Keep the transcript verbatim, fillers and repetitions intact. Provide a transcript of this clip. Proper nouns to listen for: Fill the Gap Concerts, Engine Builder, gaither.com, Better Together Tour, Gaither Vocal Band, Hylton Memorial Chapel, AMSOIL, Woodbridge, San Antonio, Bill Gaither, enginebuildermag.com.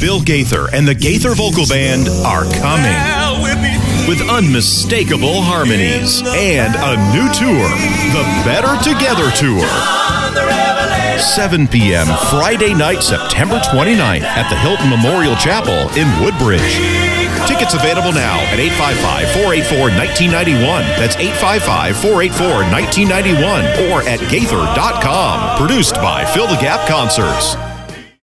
Bill Gaither and the Gaither Vocal Band are coming with unmistakable harmonies and a new tour, the Better Together Tour. seven p m Friday night, September twenty-ninth at the Hylton Memorial Chapel in Woodbridge. Tickets available now at eight five five, four eight four, one nine nine one. That's eight five five, four eight four, one nine nine one. Or at gaither dot com. Produced by Fill the Gap Concerts.